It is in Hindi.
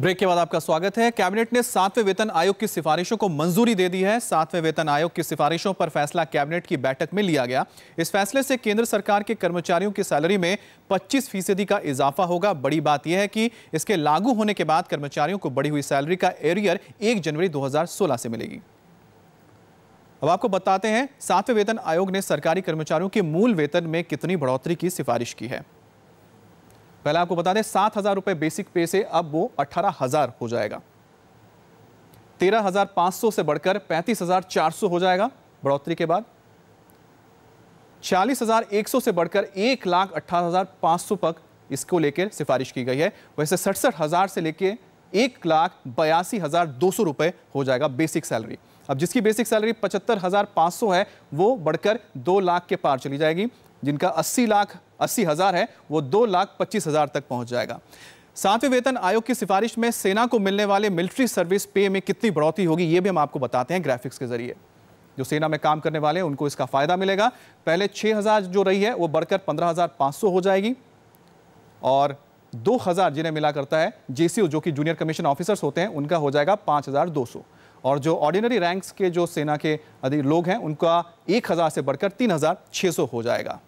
ब्रेक के बाद आपका स्वागत है। कैबिनेट ने 7वें वेतन आयोग की सिफारिशों को मंजूरी दे दी है। 7वें वेतन आयोग की सिफारिशों पर फैसला कैबिनेट की बैठक में लिया गया। इस फैसले से केंद्र सरकार के कर्मचारियों की सैलरी में 25% का इजाफा होगा। बड़ी बात यह है कि इसके लागू होने के बाद कर्मचारियों को बढ़ी हुई सैलरी का एरियर 1 जनवरी 2016 से मिलेगी। अब आपको बताते हैं 7वें वेतन आयोग ने सरकारी कर्मचारियों के मूल वेतन में कितनी बढ़ोतरी की सिफारिश की है। पहले आपको बता दें 7,000 रुपए बेसिक पे से अब वो 18,000 हो जाएगा। 13,500 से बढ़कर 35,400 हो जाएगा बढ़ोतरी के बाद। 40,100 से बढ़कर 1,18,500 तक इसको लेकर सिफारिश की गई है। वैसे 67,000 से लेकर 1,82,200 रुपए हो जाएगा बेसिक सैलरी। अब जिसकी बेसिक सैलरी 75,500 है वो बढ़कर 2 लाख के पार चली जाएगी। जिनका 80,80,000 है वो 2,25,000 तक पहुंच जाएगा। 7वें वेतन आयोग की सिफारिश में सेना को मिलने वाले मिलिट्री सर्विस पे में कितनी बढ़ोतरी होगी ये भी हम आपको बताते हैं ग्राफिक्स के जरिए। जो सेना में काम करने वाले हैं उनको इसका फायदा मिलेगा। पहले 6,000 जो रही है वो बढ़कर 15,500 हो जाएगी और 2,000 जिन्हें मिला करता है JCO जो कि जूनियर कमीशन ऑफिसर्स होते हैं उनका हो जाएगा 5,200 और जो ऑर्डिनरी रैंक्स के जो सेना के अधिक लोग हैं उनका 1,000 से बढ़कर 3,600 हो जाएगा।